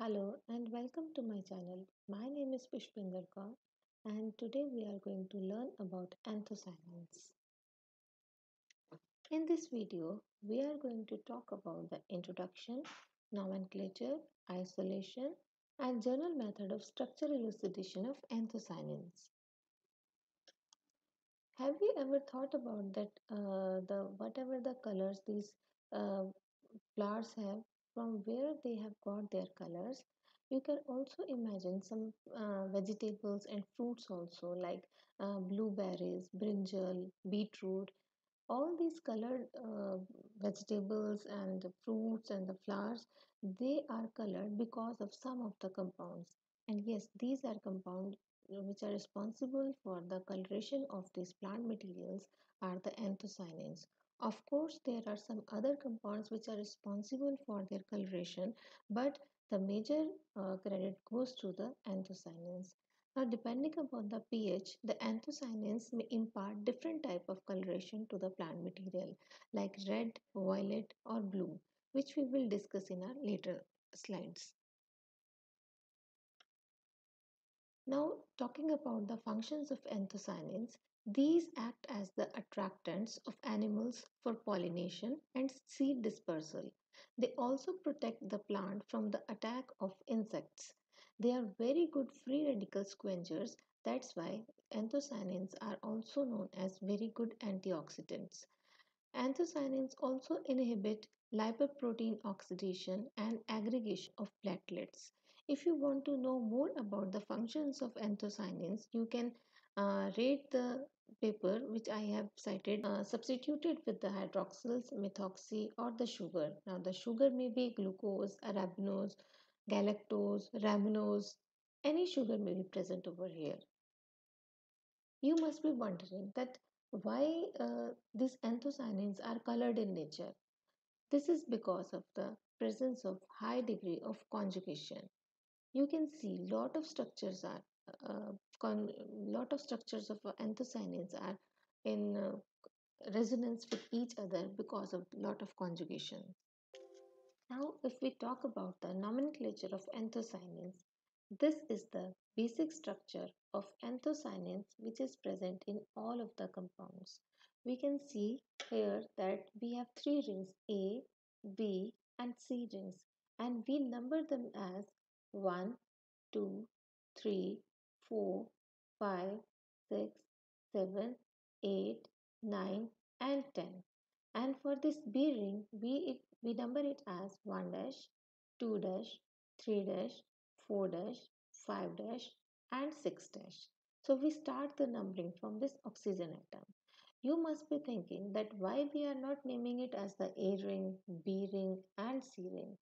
Hello and welcome to my channel. My name is Pushpinder Kaur and today we are going to learn about anthocyanins. In this video, we are going to talk about the introduction, nomenclature, isolation and general method of structural elucidation of anthocyanins. Have you ever thought about that whatever the colors these flowers have, from where they have got their colors? You can also imagine some vegetables and fruits also, like blueberries, brinjal, beetroot. All these colored vegetables and the fruits and the flowers, they are colored because of some of the compounds. And yes, these are compounds which are responsible for the coloration of these plant materials are the anthocyanins. Of course, there are some other compounds which are responsible for their coloration, but the major credit goes to the anthocyanins. Now, depending upon the pH, the anthocyanins may impart different type of coloration to the plant material, like red, violet or blue, which we will discuss in our later slides. Now, talking about the functions of anthocyanins, these act as the attractants of animals for pollination and seed dispersal. They also protect the plant from the attack of insects. They are very good free radical quenchers. That's why anthocyanins are also known as very good antioxidants. Anthocyanins also inhibit lipoprotein oxidation and aggregation of platelets. If you want to know more about the functions of anthocyanins, you can read the paper which I have cited, substituted with the hydroxyls, methoxy or the sugar. Now the sugar may be glucose, arabinose, galactose, rhamnose, any sugar may be present over here. You must be wondering that why these anthocyanins are colored in nature. This is because of the presence of high degree of conjugation. You can see lot of structures are of anthocyanins are in resonance with each other because of lot of conjugation. Now, if we talk about the nomenclature of anthocyanins, this is the basic structure of anthocyanins which is present in all of the compounds. We can see here that we have three rings, A, B and C rings, and we number them as 1, 2, 3, 4, 5, 6, 7, 8, 9 and 10. And for this B ring, we number it as 1-, 2-, 3-, 4-, 5-, and 6-. So we start the numbering from this oxygen atom. You must be thinking that why we are not naming it as the A ring, B ring and C ring.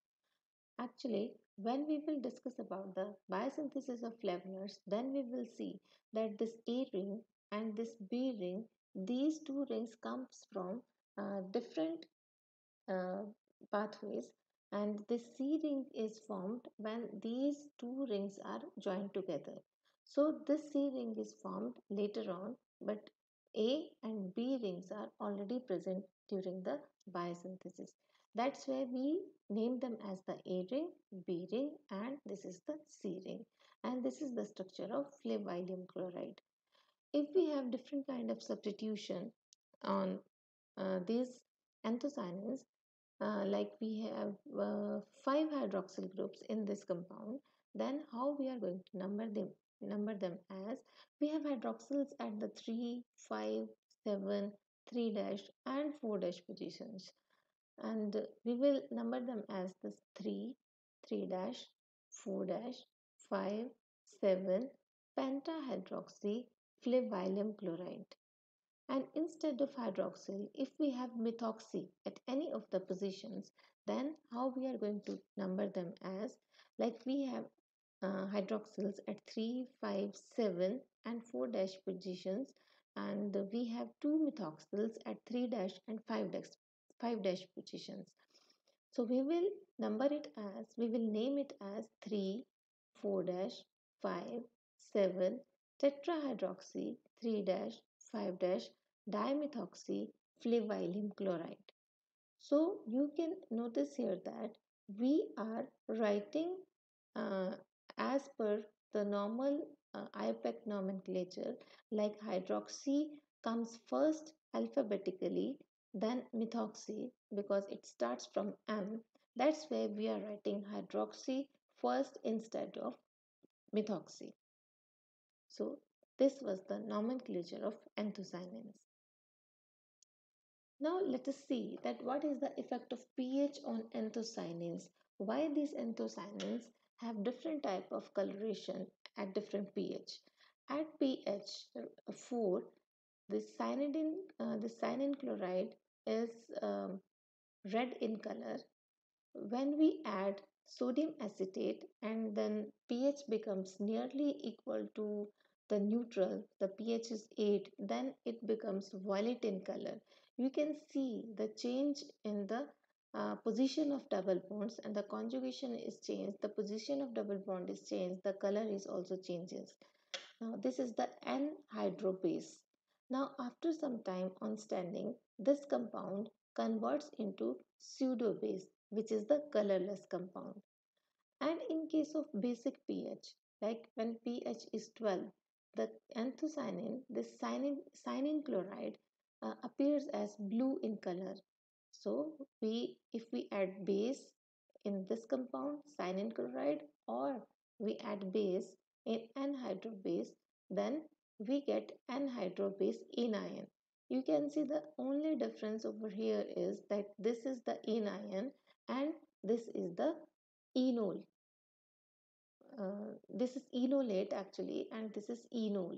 Actually, when we will discuss about the biosynthesis of flavonoids, then we will see that this A ring and this B ring, these two rings comes from different pathways, and this C ring is formed when these two rings are joined together. So this C ring is formed later on, but A and B rings are already present during the biosynthesis. That's where we name them as the A ring, B ring and this is the C ring. And this is the structure of flavylium chloride. If we have different kind of substitution on these anthocyanins, like we have 5 hydroxyl groups in this compound, then how we are going to number them as we have hydroxyls at the 3, 5, 7, 3- and 4- positions. And we will number them as this 3, 3-, 4-, 5, 7, pentahydroxy flavylium chloride. And instead of hydroxyl, if we have methoxy at any of the positions, then how we are going to number them as, like we have hydroxyls at 3, 5, 7 and 4- positions, and we have 2 methoxyls at 3- and 5-, positions. So we will name it as 3, 4-, 5, 7, tetrahydroxy, 3-, 5-, dimethoxy flavylium chloride. So you can notice here that we are writing as per the normal IUPAC nomenclature, like hydroxy comes first alphabetically, then methoxy, because it starts from M. That's why we are writing hydroxy first instead of methoxy. So this was the nomenclature of anthocyanins. Now let us see that what is the effect of pH on anthocyanins, why these anthocyanins have different type of coloration at different pH. At pH 4, the cyanine chloride is red in color. When we add sodium acetate and then pH becomes nearly equal to the neutral, the pH is 8, then it becomes violet in color. You can see the change in the position of double bonds, and the conjugation is changed, the position of double bond is changed, the color is also changes. Now this is the N-hydro base. Now after some time on standing, this compound converts into pseudo base, which is the colorless compound. And in case of basic pH, like when pH is 12, the anthocyanin, this cyanine chloride appears as blue in color. So if we add base in this compound, cyanine chloride, or we add base in anhydro base, then we get anhydro base anion. You can see the only difference over here is that this is the anion and this is the enol. This is enolate actually, and this is enol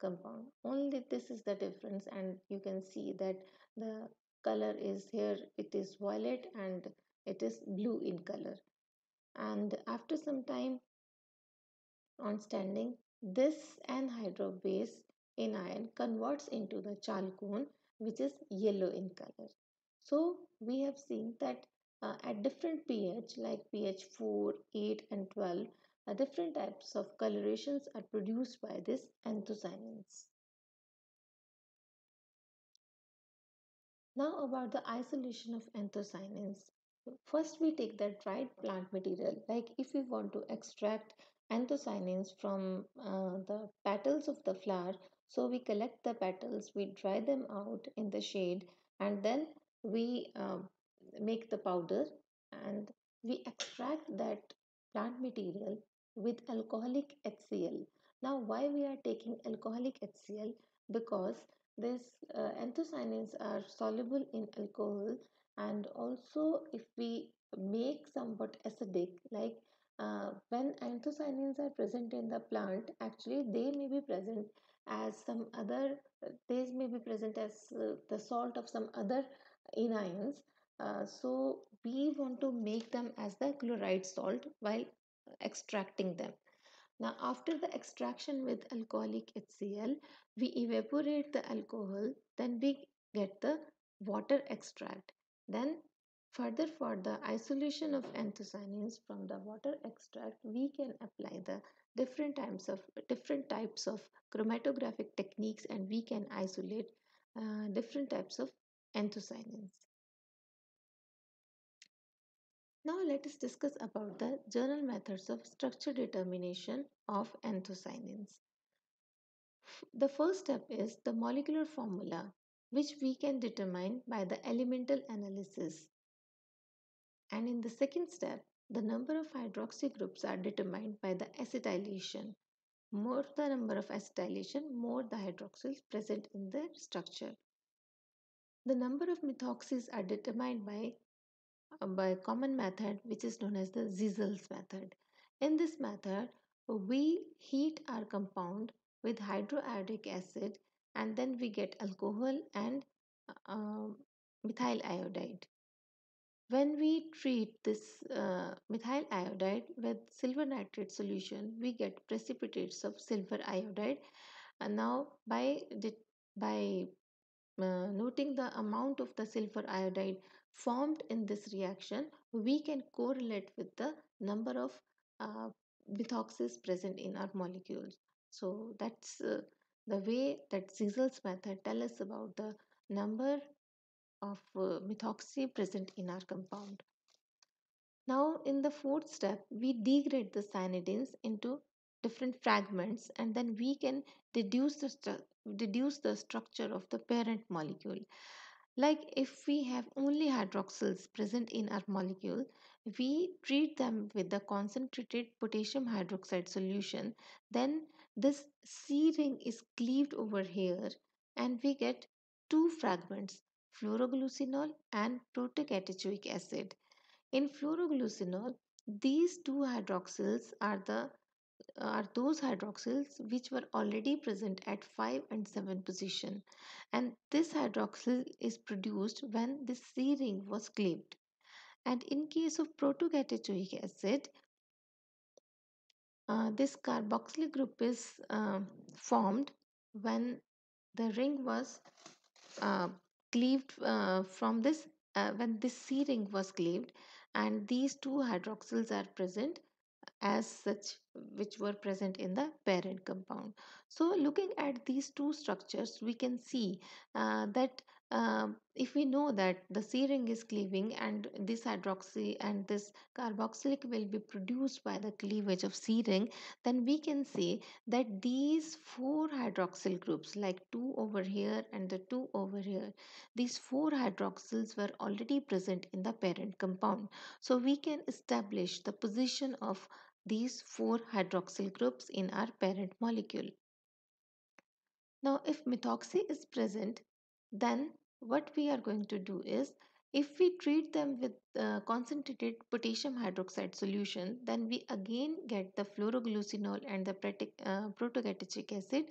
compound. Only this is the difference, and you can see that the color is here, it is violet and it is blue in color. And after some time on standing, this anhydro base anion converts into the chalcone, which is yellow in color. So we have seen that at different pH, like pH 4, 8 and 12, different types of colorations are produced by these anthocyanins. Now about the isolation of anthocyanins. First we take the dried plant material, like if we want to extract anthocyanins from the petals of the flower, so we collect the petals, we dry them out in the shade, and then we make the powder, and we extract that plant material with alcoholic HCl. Now why we are taking alcoholic HCl? Because these anthocyanins are soluble in alcohol, and also if we make somewhat acidic, like when anthocyanins are present in the plant, actually they may be present as the salt of some other anions. So we want to make them as the chloride salt while extracting them. Now after the extraction with alcoholic HCl, we evaporate the alcohol, then we get the water extract. Then further, for the isolation of anthocyanins from the water extract, we can apply the different types of chromatographic techniques, and we can isolate different types of anthocyanins. Now let us discuss about the general methods of structure determination of anthocyanins. The first step is the molecular formula, which we can determine by the elemental analysis. And in the second step, the number of hydroxy groups are determined by the acetylation. More the number of acetylation, more the hydroxyls present in the structure. The number of methoxys are determined by common method, which is known as the Zeisel's method. In this method, we heat our compound with hydroiodic acid, and then we get alcohol and methyl iodide. When we treat this methyl iodide with silver nitrate solution, we get precipitates of silver iodide. And now by noting the amount of the silver iodide formed in this reaction, we can correlate with the number of methoxys present in our molecules. So that's the way that Zeisel's method tells us about the number of methoxy present in our compound. Now in the fourth step, we degrade the cyanidins into different fragments, and then we can deduce the structure of the parent molecule. Like if we have only hydroxyls present in our molecule, we treat them with the concentrated potassium hydroxide solution, then this C ring is cleaved over here and we get two fragments, fluoroglucinol and protocatechuic acid. In fluoroglucinol, these two hydroxyls are those hydroxyls which were already present at 5 and 7 position, and this hydroxyl is produced when this C ring was cleaved. And in case of protocatechuic acid, this carboxylic group is formed when the ring was cleaved from this when this C ring was cleaved, and these two hydroxyls are present as such, which were present in the parent compound. So looking at these two structures, we can see that if we know that the C ring is cleaving and this hydroxy and this carboxylic will be produced by the cleavage of C ring, then we can say that these four hydroxyl groups, like two over here and the two over here, these four hydroxyls were already present in the parent compound. So we can establish the position of these four hydroxyl groups in our parent molecule. Now if methoxy is present, then what we are going to do is, if we treat them with concentrated potassium hydroxide solution, then we again get the fluoroglucinol and the protocatechuic acid.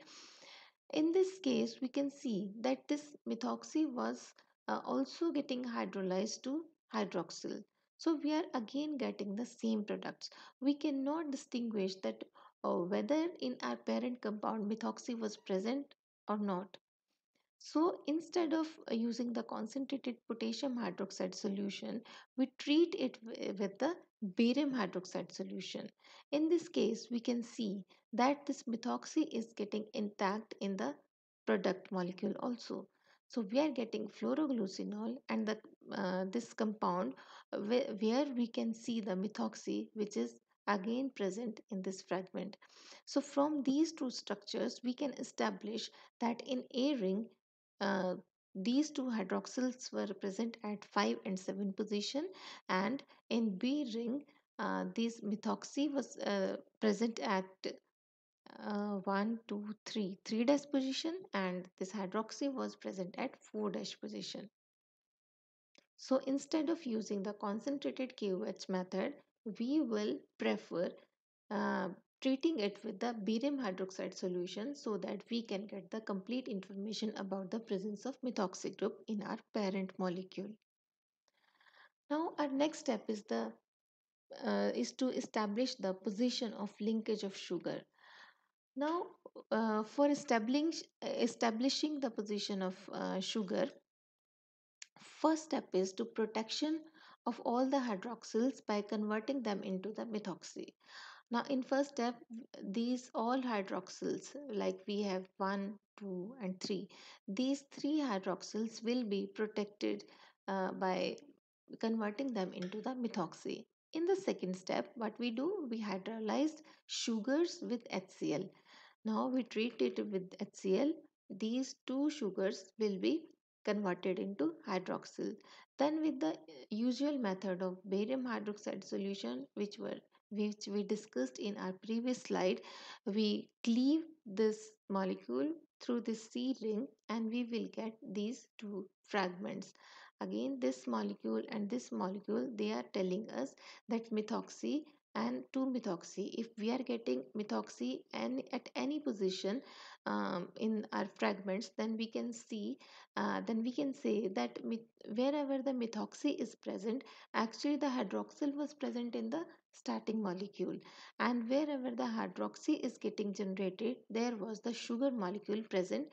In this case, we can see that this methoxy was also getting hydrolyzed to hydroxyl. So we are again getting the same products. We cannot distinguish that whether in our parent compound methoxy was present or not. So instead of using the concentrated potassium hydroxide solution, we treat it with the barium hydroxide solution. In this case, we can see that this methoxy is getting intact in the product molecule also. So we are getting fluoroglucinol and the, this compound where we can see the methoxy, which is again present in this fragment. So from these two structures, we can establish that in A ring, these two hydroxyls were present at 5 and 7 position, and in B ring, this methoxy was present at 1, 2, 3, 3' position, and this hydroxy was present at 4' position. So instead of using the concentrated KOH method, we will prefer treating it with the barium hydroxide solution so that we can get the complete information about the presence of methoxy group in our parent molecule. Now our next step is to establish the position of linkage of sugar. Now for establishing the position of sugar, first step is to protection of all the hydroxyls by converting them into the methoxy. Now in first step, these all hydroxyls, like we have 1, 2 and 3, these three hydroxyls will be protected by converting them into the methoxy. In the second step, what we do, we hydrolyzed sugars with HCl. Now we treat it with HCl. These two sugars will be converted into hydroxyl. Then with the usual method of barium hydroxide solution, which we discussed in our previous slide, we cleave this molecule through this C ring and we will get these two fragments. Again, this molecule and this molecule, they are telling us that methoxy and 2-methoxy. If we are getting methoxy and at any position in our fragments, then we can see then we can say that wherever the methoxy is present, actually the hydroxyl was present in the starting molecule, and wherever the hydroxy is getting generated, there was the sugar molecule present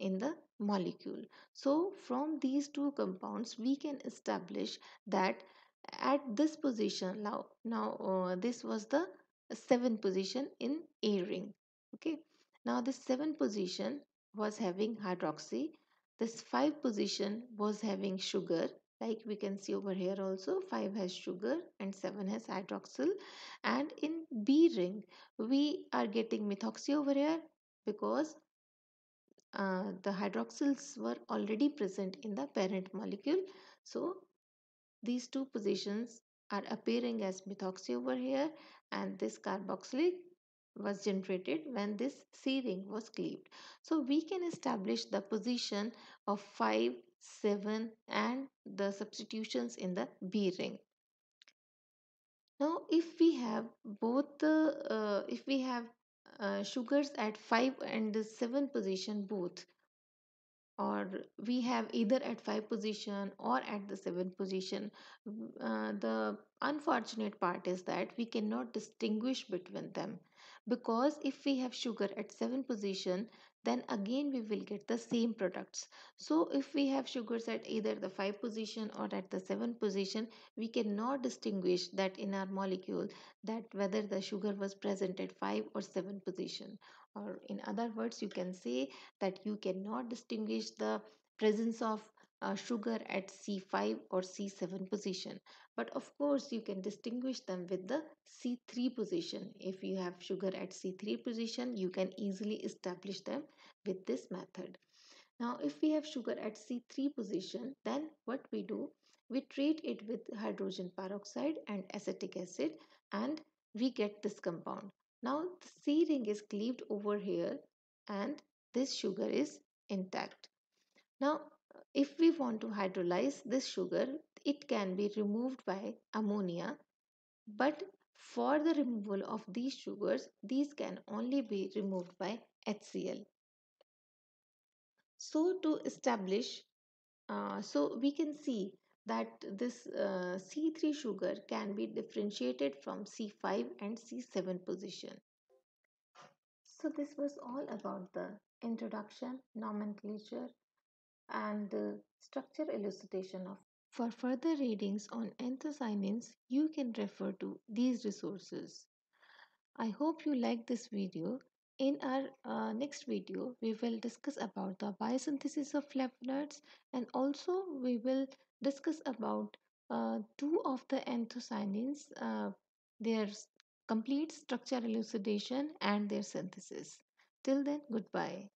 in the molecule. So from these two compounds, we can establish that at this position, now this was the 7th position in A ring. Okay, now this 7th position was having hydroxy, this 5th position was having sugar, like we can see over here also, 5 has sugar and 7 has hydroxyl. And in B ring we are getting methoxy over here because the hydroxyls were already present in the parent molecule. So these two positions are appearing as methoxy over here, and this carboxylic was generated when this C ring was cleaved. So we can establish the position of 5, 7 and the substitutions in the B ring. Now if we have both the sugars at 5 and the 7 position both, or we have either at 5 position or at the 7 position, the unfortunate part is that we cannot distinguish between them, because if we have sugar at 7 position, then again we will get the same products. So if we have sugars at either the 5 position or at the 7 position, we cannot distinguish that in our molecule that whether the sugar was present at 5 or 7 position. Or in other words, you can say that you cannot distinguish the presence of sugar at C5 or C7 position. But of course, you can distinguish them with the C3 position. If you have sugar at C3 position, you can easily establish them with this method. Now, if we have sugar at C3 position, then what we do? We treat it with hydrogen peroxide and acetic acid, and we get this compound. Now, the C ring is cleaved over here and this sugar is intact. Now, if we want to hydrolyze this sugar, it can be removed by ammonia. But for the removal of these sugars, these can only be removed by HCl. So, to establish, we can see that this C3 sugar can be differentiated from C5 and C7 position. So this was all about the introduction, nomenclature and structure elucidation of. For further readings on anthocyanins, you can refer to these resources. I hope you liked this video. In our next video, we will discuss about the biosynthesis of flavonoids, and also we will discuss about two of the anthocyanins, their complete structure elucidation and their synthesis. Till then, goodbye.